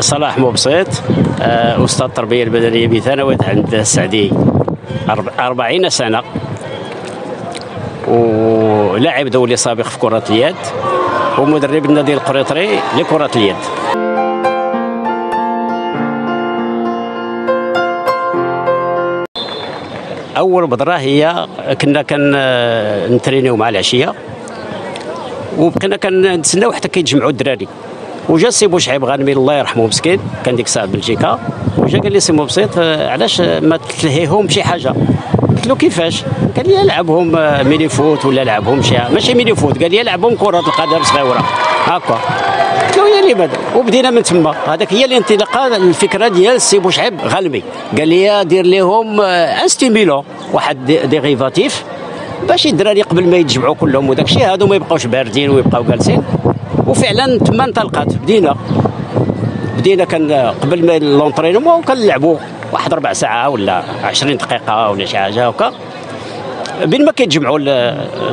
صلاح موبسيط، أستاذ التربية البدنية بثانوية عند السعدي 40 سنة، ولاعب دولي سابق في كرة اليد ومدرب النادي القنيطري لكرة اليد. أول بذرة هي كنا كنترينيو مع العشية، وبقينا كنتسناو حتى كيتجمعوا الدراري. وجا سي بو شعيب غانمي الله يرحمه مسكين، كان ديك الساعه بلجيكا، وجا قال لي سي موبسيط علاش ما تلهيهم شي حاجه؟ قلت له كيفاش؟ قال لي العبهم ميني فوت ولا العبهم شي ماشي ميني فوت، قال لي العبهم كره القدم صغيره هكا. قلت له يا لباد، وبدينا من تما. هذاك هي الانطلاقه الفكره ديال سي بو شعيب غانمي، قال لي دير لهم ان ستيميلون واحد ديغيفاتيف باش الدراري قبل ما يتجمعوا كلهم وداك الشيء هادو ما يبقاوش باردين ويبقاو جالسين. وفعلا تما انطلقت، بدينا كان قبل ما لونطرينمون كنلعبوا واحد ربع ساعه ولا 20 دقيقه ولا شي حاجه هكا، بين ما كيتجمعوا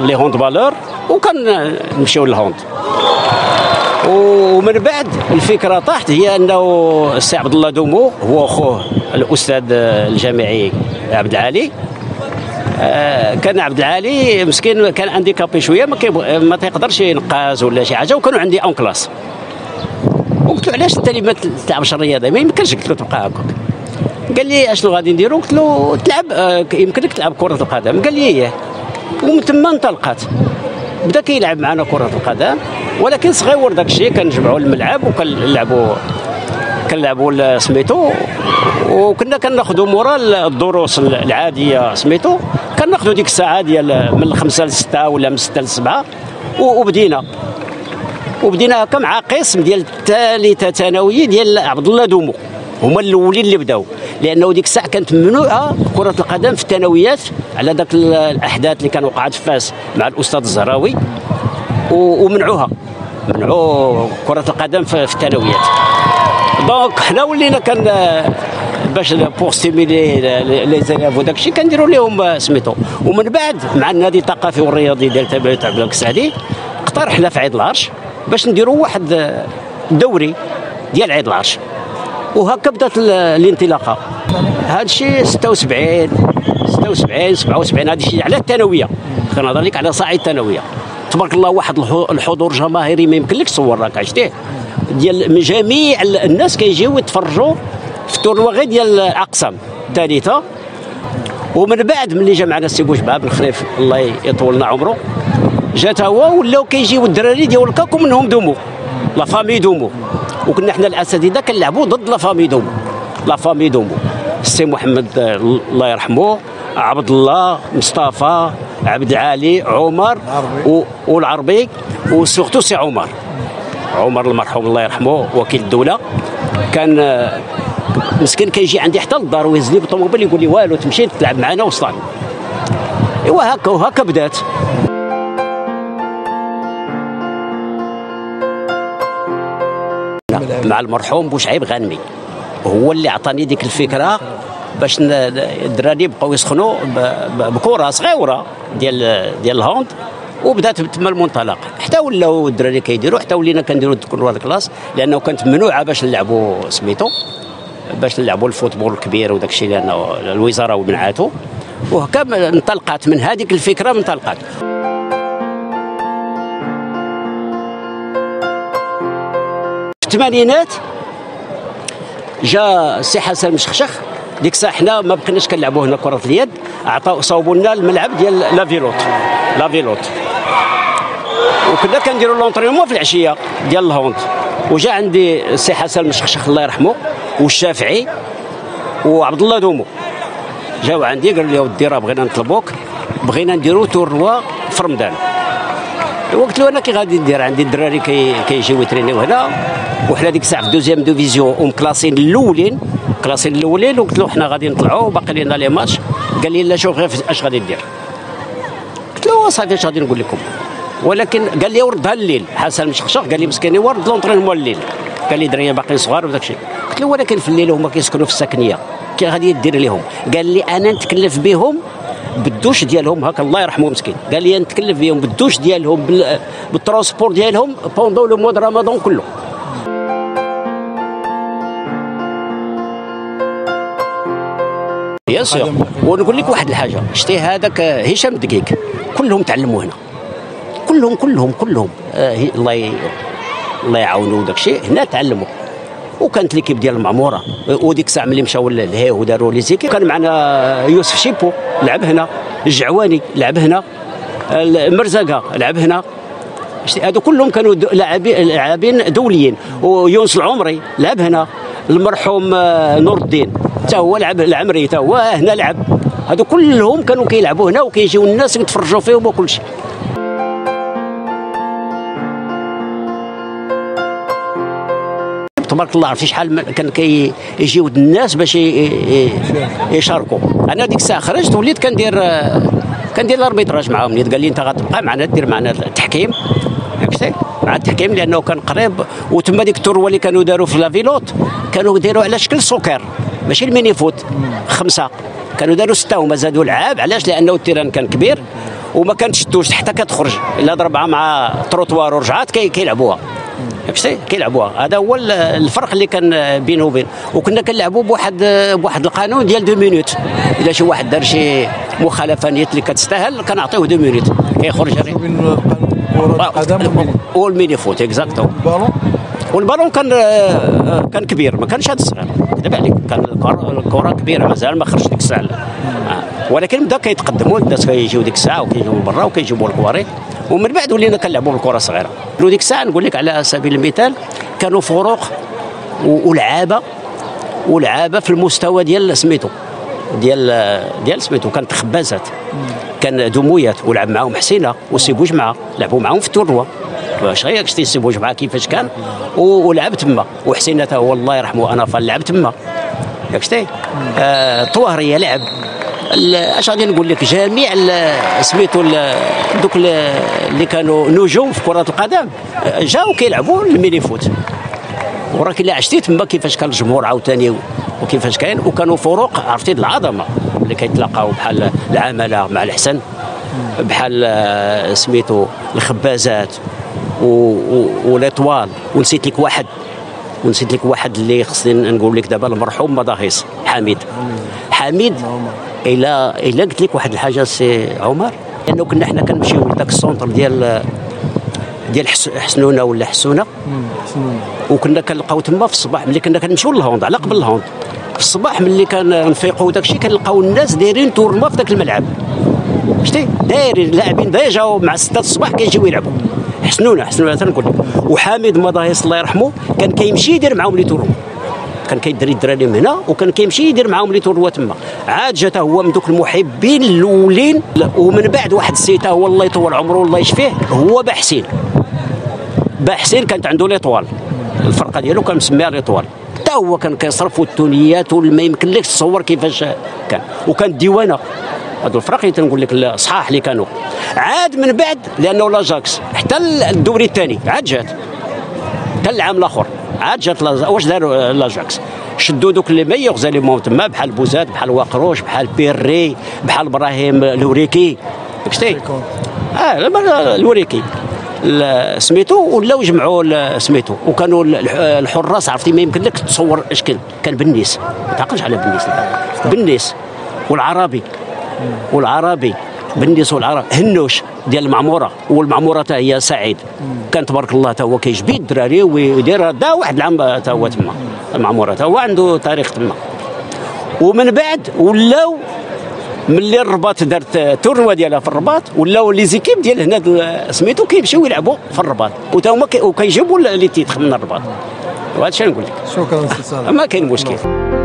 لي هوند بالور وكنمشيو للهوند. ومن بعد الفكره طاحت، هي انه السي عبد الله دومو هو اخوه الاستاذ الجامعي عبد العلي، كان عبد العلي مسكين كان عندي كابي شويه ما تيقدرش ينقاز ولا شي حاجه، وكانوا عندي اون كلاس. وقلت له علاش انت اللي ما تلعبش الرياضه؟ ما يمكنش، قلت له تبقى هكاك. قال لي اشنو غادي نديرو؟ قلت له تلعب، يمكنك تلعب كره القدم. قال لي اييه. ومن تما انطلقت، بدا كيلعب معنا كره القدم ولكن صغير داك الشيء، كنجمعوا الملعب وكنلعبوا سميتو، وكنا كناخذوا مورا الدروس العاديه سميتو، كناخذوا ديك الساعه ديال من 5 ل 6 ولا من 6 ل 7. وبدينا هكا مع قسم ديال الثالثه ثانوي ديال عبد الله دومو، هما الاولين اللي بداو، لانه ديك الساعه كانت ممنوعه كره القدم في الثانويات على ذاك الاحداث اللي كان وقعت في فاس مع الاستاذ الزهراوي، ومنعوا كره القدم في الثانويات. دونك حنا ولينا كان باش بور ستيميلي لي زيلاف وداك الشيء كنديروا لهم سميتو. ومن بعد مع النادي الثقافي والرياضي ديال تابعيه عبد الملك السعدي اقترحنا في عيد العرش باش نديروا واحد الدوري ديال عيد العرش، وهكا بدات الانطلاقه. هذا الشيء 76 77 هذا الشيء على الثانويه، كنهضر لك على صاعد الثانويه. تبارك الله واحد الحضور جماهيري ما يمكنلكش تصور، راك عشتيه، ديال جميع الناس كيجيو يتفرجوا في التورنوا غير ديال الاقسام الثالثه. ومن بعد ملي جا معنا السي بو شعيب الخليف الله يطولنا عمره، جات هو ولاو كيجيو الدراري ديال الكاك ومنهم دومو لا فامي دومو، وكنا حنا الاساتذه كنلعبوا ضد لا فامي دومو، السي محمد الله يرحمه، عبد الله مصطفى، عبد العلي، عمر والعربي، وسورتو سي عمر المرحوم الله يرحمه وكيل الدوله، كان مسكين كيجي عندي حتى للدار ويهزني بالطوموبيل يقول لي والو تمشي تلعب معنا وصلان. ايوا هكا وهكا بدات. مع المرحوم بو شعيب غانمي هو اللي عطاني ديك الفكره باش الدراري بقاو يسخنوا بكره صغيره ديال الهوند، وبدات تما المنطلق حتى ولاو الدراري كيديروا، حتى ولينا كنديروا كرة الكلاس، لانه كانت ممنوعه باش نلعبوا سميتو، باش نلعبوا الفوتبول الكبير وداك الشيء، لانه الوزاره ومنعاتو. وهكا انطلقت من هذيك الفكره انطلقت. في الثمانينات جا سي حسن مشخشخ، ديك الساعه حنا ما بقيناش كنلعبوا هنا كره اليد، صاوبوا لنا الملعب ديال لافيلوت، وكنا كنديروا لونطرينمون في العشيه ديال الهوند. وجا عندي السي حسن مشخشخ الله يرحمه والشافعي وعبد الله دومو، جاوا عندي قالوا لي ودي راه بغينا نطلبوك، بغينا نديروا تورنوا في رمضان. قلت له انا كي غادي ندير؟ عندي الدراري كيجيو يترينيو هنا، وحنا ديك الساعه في دوزيام ديفيزيون ومكلاسين الاولين، وقلت له حنا غادي نطلعوا باقي لنا لي ماتش. قال لي لا شوف غير اش غادي ندير. قلت له صافي اش غادي نقول لكم، ولكن قال لي وردها الليل. حسن مشخشخ قال لي مسكين يورد لونطرينمون الليل، قال لي دريه باقيين صغار وداك الشيء. قلت له ولكن في الليل هما كيسكنوا في السكنيه، كي غادي دير لهم؟ قال لي انا نتكلف بهم بالدوش ديالهم هكا الله يرحمه مسكين، قال لي نتكلف بهم بالدوش ديالهم بالترونسبور ديالهم بوندو لو مود رمضان كله. بيان سور. ونقول لك واحد الحاجه، شتي هذاك هشام دقيق كلهم تعلموا هنا، كلهم الله يعاونوا وداك الشيء هنا تعلموا. وكانت ليكيب ديال المعموره، وديك الساعه ملي مشاو لهيه وداروا لي زيكيب كان معنا يوسف شيبو لعب هنا، الجعواني لعب هنا، مرزقه لعب هنا، هادو كلهم كانوا لاعبين دوليين. ويونس العمري لعب هنا، المرحوم نور الدين حتى هو لعب، العمري حتى هو هنا لعب، هادو كلهم كانوا كيلعبوا هنا وكيجيو الناس يتفرجوا فيهم وكل شيء. تبارك الله عرفتي شحال كان كيجيو الناس باش يشاركوا. انا ديك الساعه خرجت وليت كندير الاربيتراج معاهم، اللي قال لي انت غتبقى معنا دير معنا التحكيم، فهمتي مع التحكيم لانه كان قريب. وتما ديك التروه اللي كانوا داروا في لافيلوت كانوا دايروا على شكل سوكر ماشي الميني فوت، 5 كانوا داروا 6 وما زادوا لعاب. علاش؟ لانه التيران كان كبير وما كنتشدوش حتى كتخرج الا ضربها مع تروطوار ورجعات كيلعبوها فهمتي كيلعبوها. هذا هو الفرق اللي كان بينه وبين. وكنا كنلعبوا بواحد القانون ديال 2 مينوت، الا شي واحد دار شي مخالفه نيت اللي كتستاهل كنعطيوه 2 مينوت كيخرج عليه. والميني فوت اكزاكتو. والبالون كان كبير، ما كانش هذا الصغير دابا عليك، كان الكره كبيره مازال ما خرجش ديك الساعه. ولكن بدا كيتقدموا الناس كيجيو ديك الساعه وكيجيو من برا وكيجيبوا الكواري، ومن بعد ولينا كنلعبوا بالكره صغيره. وديك الساعه نقول لك على سبيل المثال كانوا فروق ولعابه في المستوى ديال سميتو ديال سميتو، كانت خبازات، كان دمويات. ولعب معاهم حسينه وسيبو جمعه، لعبوا معاهم في التورنوا واش غير شتي سيبو جمعه كيفاش كان ولعب تما. وحسينه تا هو الله يرحمه انا فلعب تما ياك شتي. طوهرية لعب. اش غادي نقول لك، جميع سميتو دوك اللي كانوا نجوم في كره القدم جاوا كيلعبوا الميني فوت. وراك الا عشتي تما كيفاش كان الجمهور عاوتاني وكيفاش كاين، وكانوا فروق عرفتي العظمه اللي كيتلاقاو بحال العماله مع الحسن، بحال سميتو الخبازات والاطوال. ونسيت لك واحد اللي خصني نقول لك دابا، المرحوم مداهيص حميد إلا قلت لك واحد الحاجه سي عمر، لانه كنا حنا كنمشيو لذاك السونتر ديال حسنونة ولا حسونه، وكنا كنلقاو تما في الصباح ملي كنا كنمشيو للهوند على قبل الهوند، في الصباح ملي كنفيقوا داك الشيء كنلقاو الناس دايرين تورنوا في ذاك الملعب شتي، دايرين لاعبين ديجا مع 6 الصباح كيجيو يلعبوا. حسنونة تنقول لك. وحامد مداهيص الله يرحمه كان كيمشي يدير معاهم لي تورنوا، كان كيدري الدراري من هنا وكان كيمشي يدير معاهم لي تورنوا تما. عاد جا هو من دوك المحبين الاولين. ومن بعد واحد السيد هو الله يطول عمره والله يشفيه، هو با حسين كانت عنده ليطوال، الفرقه ديالو كان مسميها ليطوال، حتى هو كان كيصرف التونيات وما يمكنلكش تصور كيفاش كان. وكان ديوانه هادو الفرق اللي تنقول لك الصحاح اللي كانوا. عاد من بعد لانه لاجاكس حتى الدوري الثاني عاد جات، حتى العام الاخر عاد جات واش داروا لاجاكس، شدوا دوك لي ميغزالي مون تما بحال بوزاد بحال واقروش بحال بيرري بحال ابراهيم لوريكي شتي لوريكي سميتو، ولاو جمعوا سميتو. وكانوا الحراس عرفتي ما يمكن لك تصور اش كان بالنيس، ما تعقلش على بالنيس والعربي بالنيس والعرب، هنوش ديال المعموره، والمعموره حتى هي سعيد كان تبارك الله حتى هو كيجبد الدراري ويدير دا واحد العام حتى هو تما، المعموره حتى هو عنده تاريخ تما. ومن بعد ولاو ملي الرباط دارت التورنوا ديالها في الرباط ولاو لي زيكيب ديال هنا سميتو كيمشيو يلعبوا في الرباط وتا هما وكيجيبوا لي تيتخ من الرباط. وهذا الشيء نقول لك. شكرا سي صالح. ما كاين مشكل.